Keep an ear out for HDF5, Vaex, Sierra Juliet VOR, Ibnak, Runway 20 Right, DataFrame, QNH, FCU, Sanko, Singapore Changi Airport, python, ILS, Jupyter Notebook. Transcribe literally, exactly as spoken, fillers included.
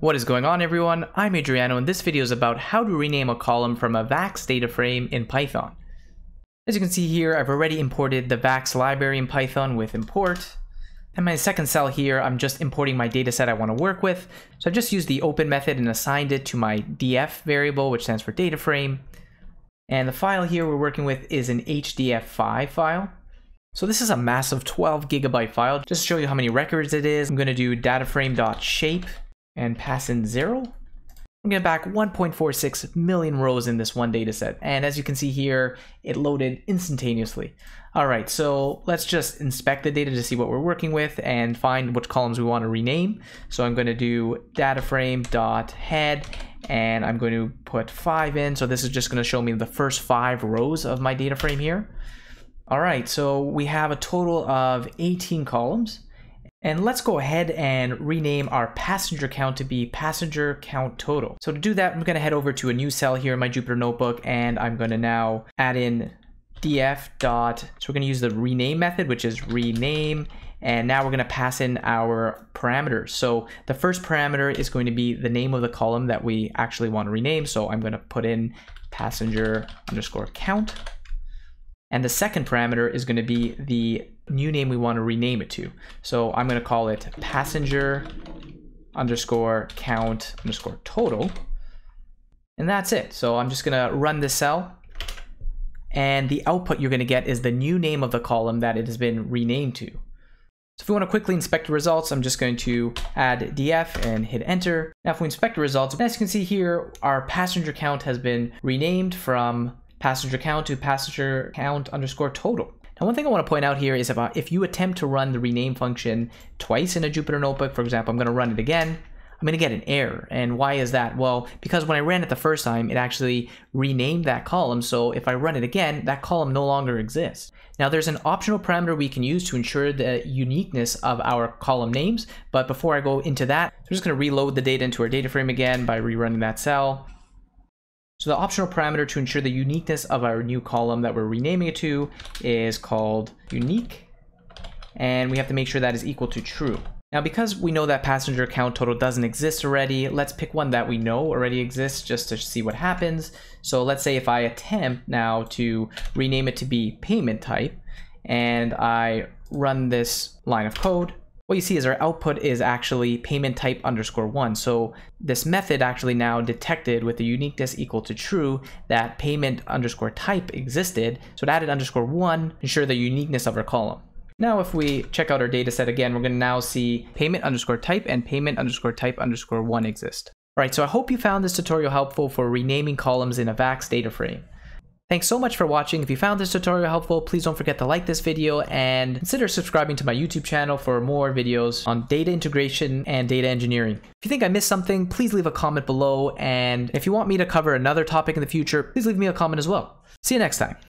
What is going on, everyone? I'm Adriano, and this video is about how to rename a column from a Vaex data frame in Python. As you can see here, I've already imported the Vaex library in Python with import. And my second cell here, I'm just importing my dataset I want to work with. So I just used the open method and assigned it to my D F variable, which stands for data frame. And the file here we're working with is an H D F five file. So this is a massive twelve gigabyte file. Just to show you how many records it is, I'm going to do dataframe.shape and pass in zero. I'm gonna back one point four six million rows in this one data set. And as you can see here, it loaded instantaneously. All right, so let's just inspect the data to see what we're working with and find which columns we wanna rename. So I'm gonna do dataframe.head, and I'm going to put five in. So this is just gonna show me the first five rows of my data frame here. All right, so we have a total of eighteen columns. And let's go ahead and rename our passenger count to be passenger count total. So to do that, I'm going to head over to a new cell here in my Jupyter Notebook, and I'm going to now add in df dot. So we're going to use the rename method, which is rename. And now we're going to pass in our parameters. So the first parameter is going to be the name of the column that we actually want to rename. So I'm going to put in passenger underscore count. And the second parameter is going to be the new name we want to rename it to. So I'm going to call it passenger underscore count underscore total. And that's it. So I'm just going to run this cell. And the output you're going to get is the new name of the column that it has been renamed to. So if we want to quickly inspect the results, I'm just going to add df and hit enter. Now if we inspect the results, as you can see here, our passenger count has been renamed from passenger count to passenger count underscore total. Now, one thing I want to point out here is about if you attempt to run the rename function twice in a Jupyter Notebook, for example, I'm going to run it again, I'm going to get an error. And why is that? Well, because when I ran it the first time, it actually renamed that column. So if I run it again, that column no longer exists. Now there's an optional parameter we can use to ensure the uniqueness of our column names. But before I go into that, I'm just going to reload the data into our data frame again by rerunning that cell. So the optional parameter to ensure the uniqueness of our new column that we're renaming it to is called unique. And we have to make sure that is equal to true. Now, because we know that passenger count total doesn't exist already, let's pick one that we know already exists just to see what happens. So let's say if I attempt now to rename it to be payment type and I run this line of code, what you see is our output is actually payment type underscore one. So this method actually now detected with the uniqueness equal to true that payment underscore type existed. So it added underscore one, ensure the uniqueness of our column. Now, if we check out our data set again, we're going to now see payment underscore type and payment underscore type underscore one exist. All right. So I hope you found this tutorial helpful for renaming columns in a Vaex data frame. Thanks so much for watching. If you found this tutorial helpful, please don't forget to like this video and consider subscribing to my YouTube channel for more videos on data integration and data engineering. If you think I missed something, please leave a comment below. And if you want me to cover another topic in the future, please leave me a comment as well. See you next time.